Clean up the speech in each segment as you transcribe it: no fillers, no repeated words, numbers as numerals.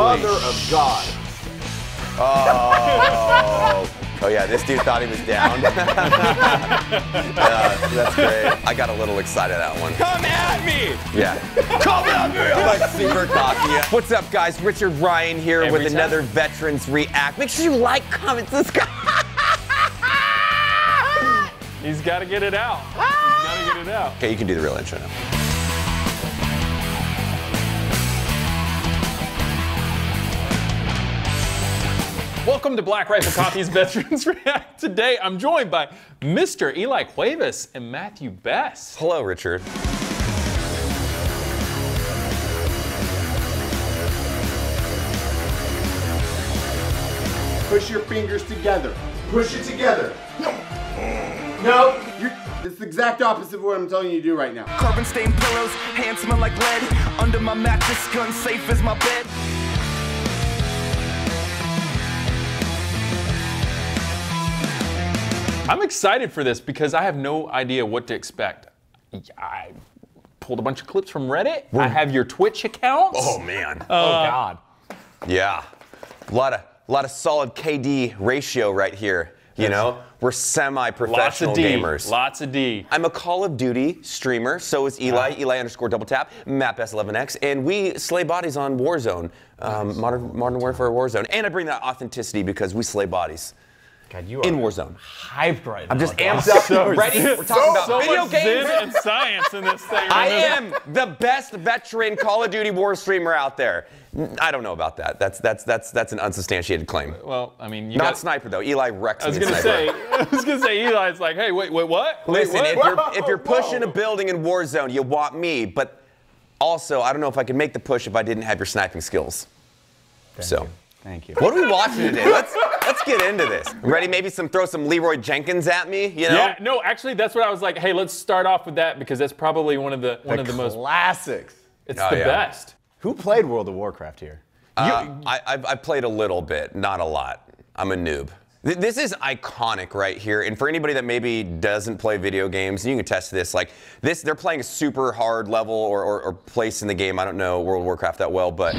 Mother of God. Oh. Oh yeah, this dude thought he was down. That's great. I got a little excited at that one. Come at me! Yeah. Come at me! I'm like super cocky. What's up, guys? Richard Ryan here with another Veterans React. Make sure you like, comment, subscribe. He's got to get it out. He's got to get it out. Okay, you can do the real intro now. Welcome to Black Rifle Coffee's Veterans React. Today, I'm joined by Mr. Eli Cuevas and Matthew Best. Hello, Richard. Push your fingers together. Push it together. No. No. It's the exact opposite of what I'm telling you to do right now. Carbon-stained pillows, hands smell like lead. Under my mattress, gun safe as my bed. I'm excited for this because I have no idea what to expect. I pulled a bunch of clips from Reddit. I have your Twitch accounts. Oh man. Oh God. Yeah. A lot of solid KD ratio right here. You know, we're semi-professional gamers. Lots of D. I'm a Call of Duty streamer. So is Eli. Eli_double tap. Matt Best 11X, and we slay bodies on Warzone, Modern Warfare Warzone. And I bring that authenticity because we slay bodies. God, you are in Warzone. Hyped right now. I'm just amped up, ready. We're talking about video games and science in this thing. I am the best veteran Call of Duty war streamer out there. I don't know about that. That's an unsubstantiated claim. Well, I mean, not sniper though. Eli wrecks me sniper. I was gonna say Eli's like, hey, wait, what? Listen, if you're pushing a building in Warzone, you want me. But also, I don't know if I could make the push if I didn't have your sniping skills. Thank you. What are we watching today? Let's get into this. Ready? Maybe throw some Leeroy Jenkins at me, you know? Yeah, no, actually that's what I was like, hey, let's start off with that because that's probably one of the most classics. It's the best. Who played World of Warcraft here? I played a little bit, not a lot. I'm a noob. This is iconic right here, and for anybody that maybe doesn't play video games, you can attest to this, like, they're playing a super hard level or place in the game. I don't know World of Warcraft that well, but...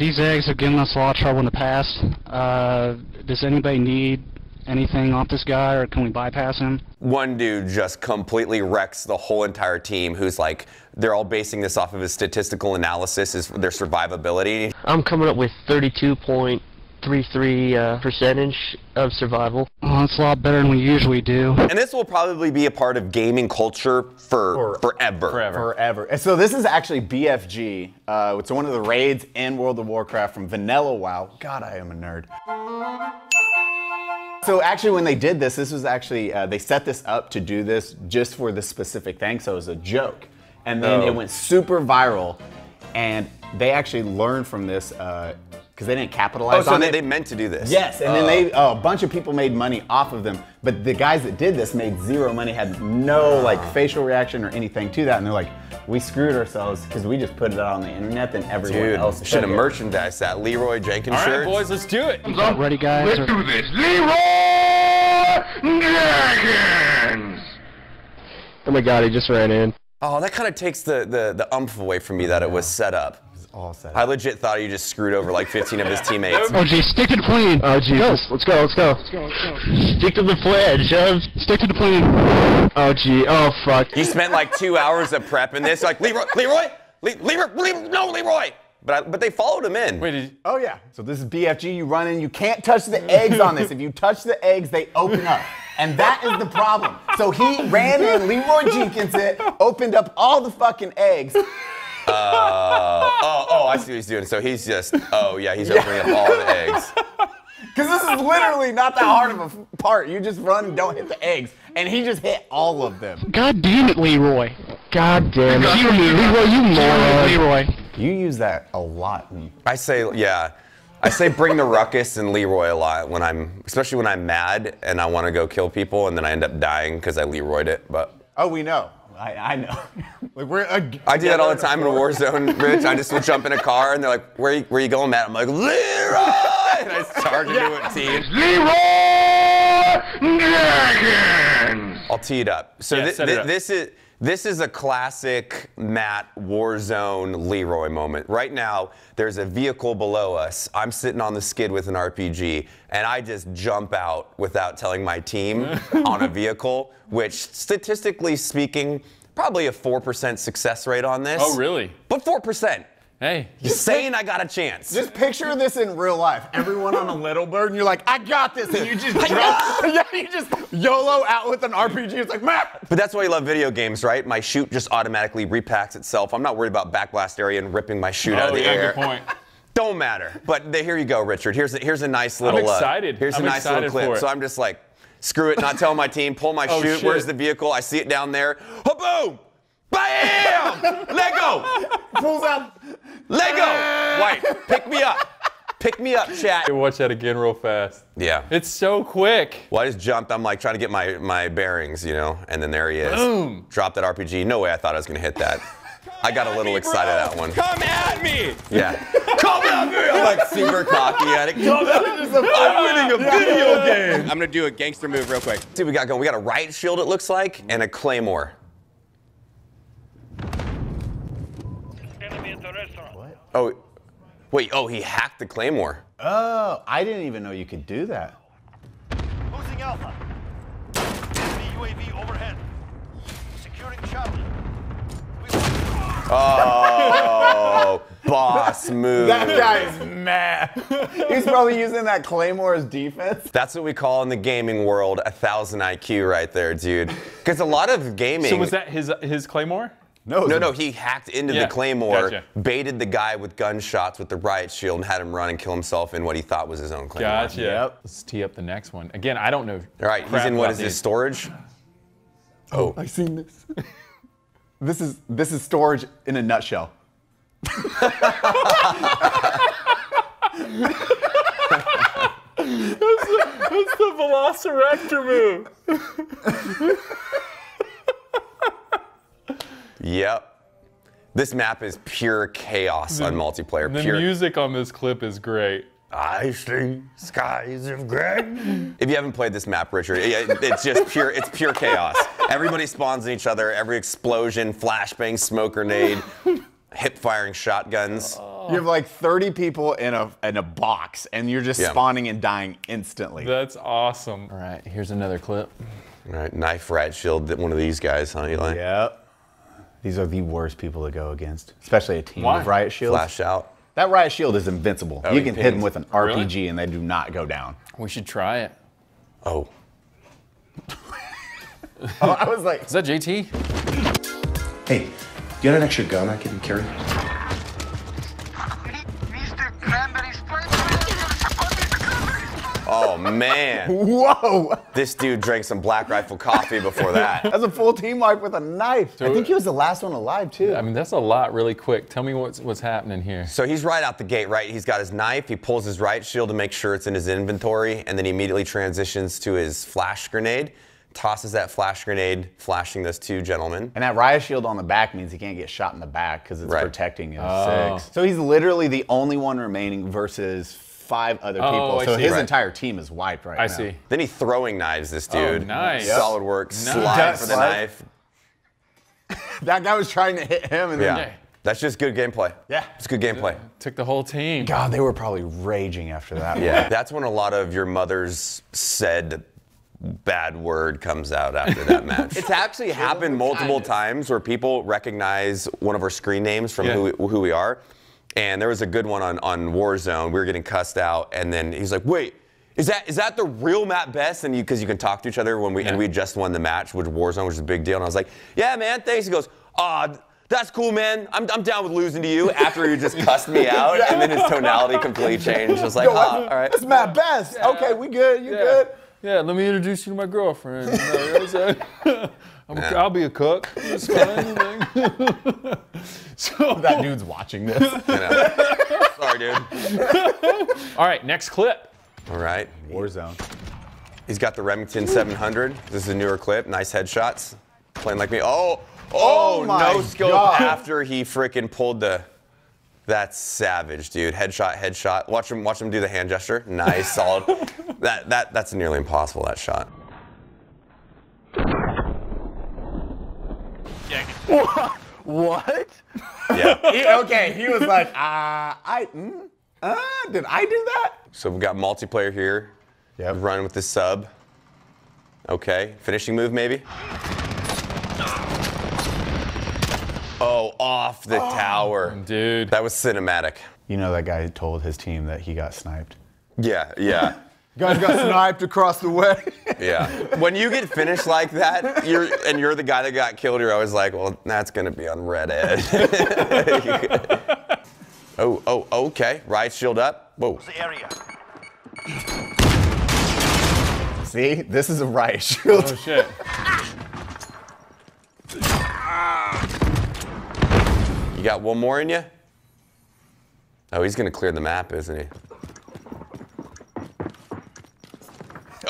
these eggs have given us a lot of trouble in the past. Does anybody need anything off this guy, or can we bypass him? One dude just completely wrecks the whole entire team, who's like, they're all basing this off of his statistical analysis, is their survivability. I'm coming up with 32.33 percentage of survival. Oh, that's a lot better than we usually do. And this will probably be a part of gaming culture forever. And so this is actually BFG. It's one of the raids in World of Warcraft from Vanilla WoW. God, I am a nerd. So actually when they did this, this was actually, they set this up to do this just for this specific thing, so it was a joke. And then it went super viral, and they actually learned from this, because they didn't capitalize on it. Oh, so they meant to do this. Yes, and then a bunch of people made money off of them, but the guys that did this made zero money, had no like facial reaction or anything to that, and they're like, we screwed ourselves because we just put it out on the internet, then everyone else should have merchandised that Leeroy Jenkins shirt. All right, boys, let's do it. I'm ready, guys. Let's do this. Leeroy Jenkins! Oh my God, he just ran in. Oh, that kind of takes the umph away from me that it was set up. All set up. I legit thought you just screwed over like 15 of his teammates. Oh geez, stick to the plane. Oh Jesus, let's go. Stick to the plan, Jeff. Stick to the plane. Oh gee, oh fuck. You spent like 2 hours of prepping this, like Leeroy. But they followed him in. Wait, oh yeah. So this is BFG. You run in. You can't touch the eggs on this. If you touch the eggs, they open up. And that is the problem. So he ran in, Leeroy Jenkins it, opened up all the fucking eggs. Oh, I see what he's doing. So he's just, he's opening up all the eggs. Because this is literally not that hard of a part. You just run and don't hit the eggs. And he just hit all of them. God damn it, Leeroy. God damn it. You moron. Leeroy. You use that a lot. I say, yeah. I say bring the ruckus and Leeroy a lot when I'm, especially when I'm mad and I want to go kill people and then I end up dying because I Leeroyed it, but. Oh, we know. I know. Like I do that all the time in a war zone, Rich. I just will jump in a car and they're like, where you going, Matt? I'm like, Leeroy! And I start to do it, team. Leeroy Jenkins! I'll tee it up. So yeah, this is This is a classic Matt Warzone Leeroy moment. Right now, there's a vehicle below us. I'm sitting on the skid with an RPG, and I just jump out without telling my team on a vehicle, which statistically speaking, probably a 4% success rate on this. Oh, really? But 4%. Hey. You're saying I got a chance. Just picture this in real life. Everyone on a little bird, and you're like, I got this, and you just drop, yeah, you just YOLO out with an RPG. It's like, map. But that's why you love video games, right? My shoot just automatically repacks itself. I'm not worried about backblast area and ripping my shoot out of the air. Good point. Don't matter. But here you go, Richard. Here's a nice little. I'm excited. Here's a nice little clip. So I'm just like, screw it. Not telling my team. Pull my shoot. Shit. Where's the vehicle? I see it down there. Boom. Bam! Let go! Pulls out. Let go! White, pick me up. Pick me up, chat. Watch that again real fast. Yeah. It's so quick. Well, I just jumped. I'm like trying to get my bearings, you know? And then there he is. Boom! Drop that RPG. No way I thought I was going to hit that. I got a little excited at that one. Come at me! Yeah. Come at me! I'm like super cocky at it. I'm winning a video game! I'm going to do a gangster move real quick. See what we got going. We got a riot shield, it looks like, and a claymore. Oh, wait, oh, he hacked the claymore. Oh, I didn't even know you could do that. Losing Alpha. Enemy UAV overhead. Securing Charlie. Oh, boss move. That guy's mad. He's probably using that claymore as defense. That's what we call in the gaming world 1,000 IQ right there, dude. Because a lot of gaming. So was that his claymore? No, he hacked into the claymore, baited the guy with gunshots with the riot shield and had him run and kill himself in what he thought was his own claymore. Gotcha. Yep. Let's tee up the next one. Again, I don't know. All right, he's in what is this, storage? Oh, I've seen this. This is storage in a nutshell. that's the Velociraptor move. Yep. This map is pure chaos on multiplayer. The music on this clip is great. I see skies of gray. If you haven't played this map, Richard, it's just pure, it's pure chaos. Everybody spawns in each other, every explosion, flashbang, smoke grenade, hip-firing shotguns. You have like 30 people in a box, and you're just spawning and dying instantly. That's awesome. All right, here's another clip. All right, knife, rat, shield, one of these guys, huh, Eli? Yep. These are the worst people to go against, especially a team of riot shields. Flash out. That riot shield is invincible. Oh, you can hit them with an RPG and they do not go down. We should try it. Oh. I was like, is that JT? Hey, do you have an extra gun I can carry? Oh, man. Whoa. This dude drank some Black Rifle coffee before that. That's a full team wipe with a knife. So I think he was the last one alive, too. I mean, that's a lot really quick. Tell me what's happening here. So he's right out the gate, right? He's got his knife. He pulls his riot shield to make sure it's in his inventory, and then he immediately transitions to his flash grenade, tosses that flash grenade, flashing those two gentlemen. And that riot shield on the back means he can't get shot in the back because it's protecting his six. So he's literally the only one remaining versus 5 other people, so his entire team is wiped right now. I see. Then he's throwing knives, this dude. Oh, nice. Solid work, slide for the knife. That guy was trying to hit him. And then that's just good gameplay. Yeah. It's good gameplay. Took the whole team. God, they were probably raging after that. Yeah, that's when a lot of your mother's said bad word comes out after that match. It's actually happened multiple times where people recognize one of our screen names from who we are. And there was a good one on Warzone. We were getting cussed out, and then he's like, "Wait, is that the real Matt Best?" And because you can talk to each other when we just won the match with Warzone, which is a big deal. And I was like, "Yeah, man, thanks." He goes, "Ah, that's cool, man. I'm down with losing to you." After you just cussed me out, and then his tonality completely changed. I was like, "Yo, all right, that's Matt Best. Yeah. Okay, we good. You good?" Yeah, let me introduce you to my girlfriend. I'll be a cook. It's fine. So that dude's watching this. Sorry, dude. All right, next clip. All right. Warzone. He's got the Remington 700. This is a newer clip. Nice headshots. Playing like me. Oh no scope after he freaking pulled the. That's savage, dude. Headshot, headshot. Watch him do the hand gesture. Nice, solid. That's nearly impossible. That shot. Jenkins. What? Yeah. He was like, did I do that? So we've got multiplayer here. Yeah. Run with the sub. Okay. Finishing move, maybe? Oh, off the tower. Dude. That was cinematic. You know that guy told his team that he got sniped. Yeah, yeah. Guys got sniped across the way. Yeah. When you get finished like that, and you're the guy that got killed, you're always like, well, that's gonna be on Reddit. oh, okay. Right shield up. Whoa. The area. See? This is a riot shield. Oh shit. You got one more in you? Oh, he's gonna clear the map, isn't he?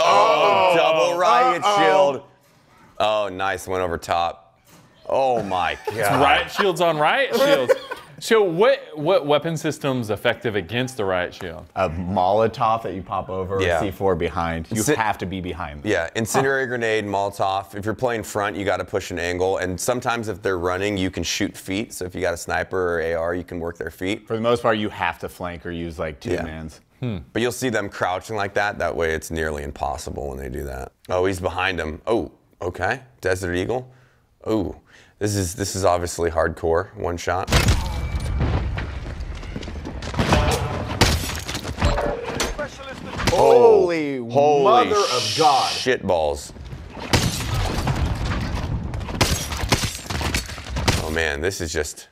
Oh, double riot shield. Oh, nice, went over top. Oh my God. It's riot shields on riot shields. So what weapon system's effective against the riot shield? A Molotov that you pop over, yeah. C4 behind. You have to be behind them. Yeah, incendiary grenade, Molotov. If you're playing front, you gotta push an angle. And sometimes if they're running, you can shoot feet. So if you got a sniper or AR, you can work their feet. For the most part, you have to flank or use like two mans. Hmm. But you'll see them crouching like that. That way it's nearly impossible when they do that. Oh, he's behind him. Oh, okay. Desert Eagle. Oh, this is obviously hardcore. One shot. Holy mother of God. Shit balls. Oh man, this is just.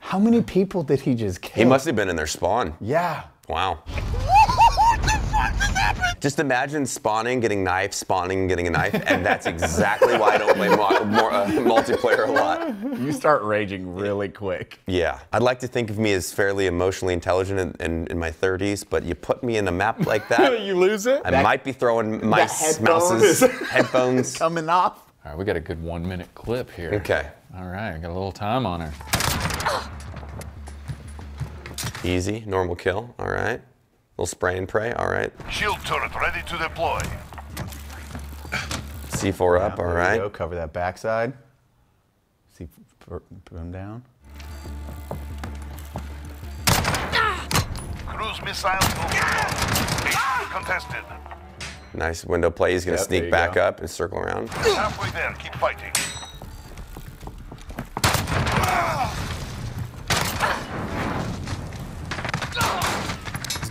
How many people did he just kill? He must have been in their spawn. Yeah. Wow. What the fuck just happened? Just imagine spawning, getting knifed, spawning, getting a knife, and that's exactly why I don't play multiplayer a lot. You start raging really quick. Yeah. I'd like to think of me as fairly emotionally intelligent in my 30s, but you put me in a map like that. You lose it? I might be throwing my mouse's headphones. Coming off. All right, we got a good 1 minute clip here. Okay. All right, I got a little time on her. Easy, normal kill, all right. Little spray and pray, all right. Shield turret ready to deploy. C4 up, all right. Go. Cover that backside. C4, put him down. Cruise missile. Contested. Nice window play. He's gonna sneak back up and circle around. Halfway there, keep fighting.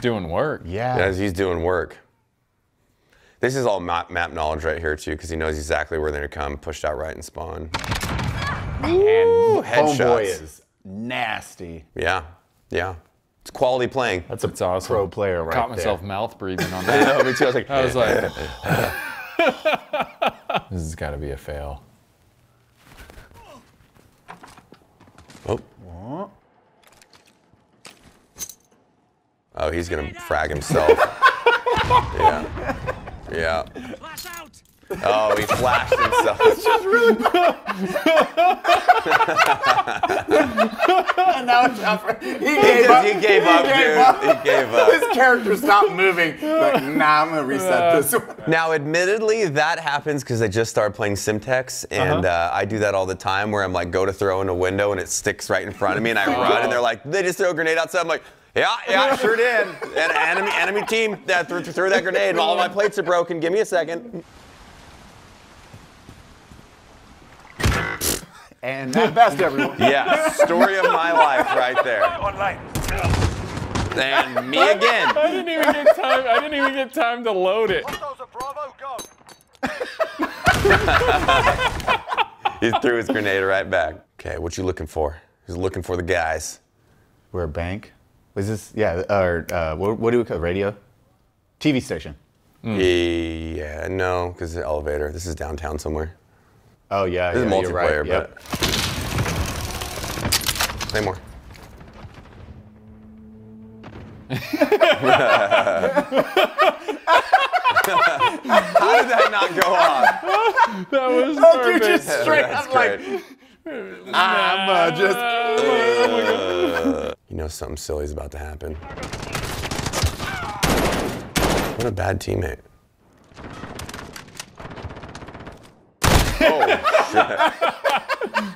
Doing work. Yeah. He's doing work. This is all map knowledge right here too, because he knows exactly where they're gonna come, pushed out right and spawn. Ooh, and headshots. Homeboy is nasty. Yeah, yeah. It's quality playing. That's awesome. Pro player right there. Caught myself mouth breathing on that. I know, me too. I was like, this has got to be a fail. Oh. What? Oh, he's gonna frag himself. Yeah. Yeah. Flash out. Oh, he flashed himself. It's just really And now it's tougher. He gave up, dude. He gave up. His character stopped moving. Like, nah, I'm gonna reset this one. Now, admittedly, that happens because I just started playing Simtex, and I do that all the time where I'm like, go to throw in a window, and it sticks right in front of me, and I run, and they're like, they just throw a grenade outside. I'm like, Yeah, I sure did. And enemy team that threw that grenade and all my plates are broken. Give me a second. And Matt Best, everyone. Yeah, story of my life right there. And me again. I didn't even get time to load it. He threw his grenade right back. Okay, what you looking for? He's looking for the guys. We're a bank. Was this, what do we call it? Radio? TV station. Mm. Yeah, no, because it's an elevator. This is downtown somewhere. Oh, yeah. This is multiplayer, but. Play more. How did that not go on? That was perfect. Dude, just straight. I'm like, I'm just. You know something silly is about to happen. What a bad teammate. Oh,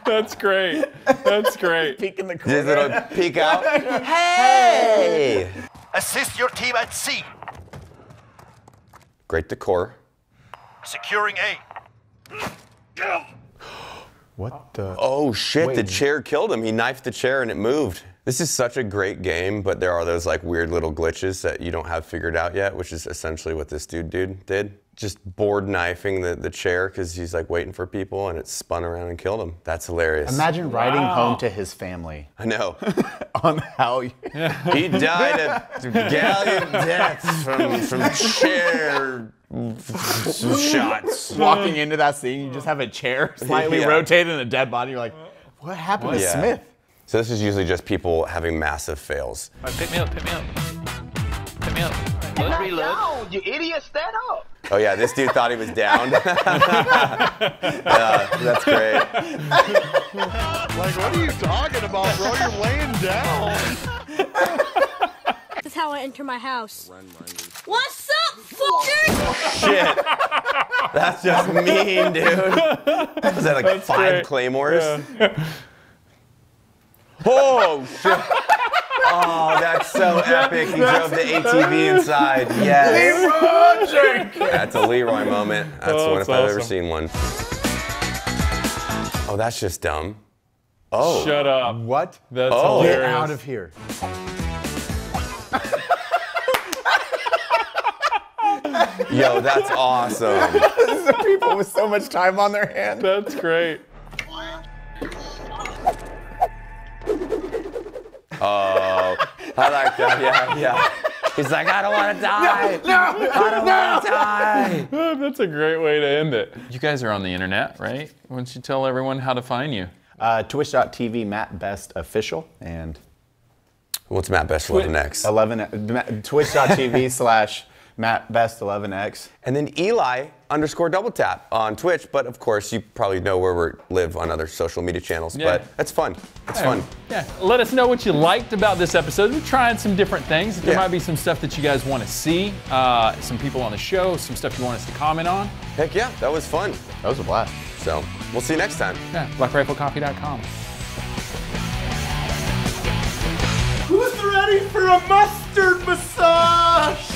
that's great. That's great. Peek in the corner. Just a little peek out. Hey! Assist your team at C. Great decor. Securing A. What the? Oh shit, wait. The chair killed him. He knifed the chair and it moved. This is such a great game, but there are those like weird little glitches that you don't have figured out yet, which is essentially what this dude did. Just board knifing the chair because he's like waiting for people and it spun around and killed him. That's hilarious. Imagine riding home to his family. I know. On how he died a gallant death from chair shots. Walking into that scene, you just have a chair slightly rotated and a dead body. You're like, what happened to Smith? So this is usually just people having massive fails. All right, pick me up, pick me up. Pick me up. Let's reload. No, you idiot, stand up. Oh yeah, this dude thought he was down. That's great. Like, what are you talking about, bro? You're laying down. This is how I enter my house. Run, what's up, fuckers? Shit. That's just mean, dude. Is that like that's five great. Claymores? Yeah. Oh, shit. Oh, that's so epic. He drove the ATV inside. Yes. Leeroy Jenkins. That's a Leeroy moment. That's one if I've ever seen one. Oh, that's just dumb. Oh. Shut up. What? That's hilarious. Get out of here. Yo, that's awesome. These are people with so much time on their hands. That's great. Oh, I like that. Yeah, yeah. He's like, I don't want to die. No, no, I don't want to die. That's a great way to end it. You guys are on the internet, right? Why don't you tell everyone how to find you? Twitch.tv, Matt Best Official, and what's Matt Best 11X? Twitch.tv/MattBest11X. And then Eli_double tap on Twitch, but of course you probably know where we live on other social media channels, but that's fun. It's fun. Yeah. Let us know what you liked about this episode. We're trying some different things. There might be some stuff that you guys want to see, some people on the show, some stuff you want us to comment on. Heck yeah, that was fun. That was a blast. So we'll see you next time. Yeah, blackriflecoffee.com. Who's ready for a mustard massage?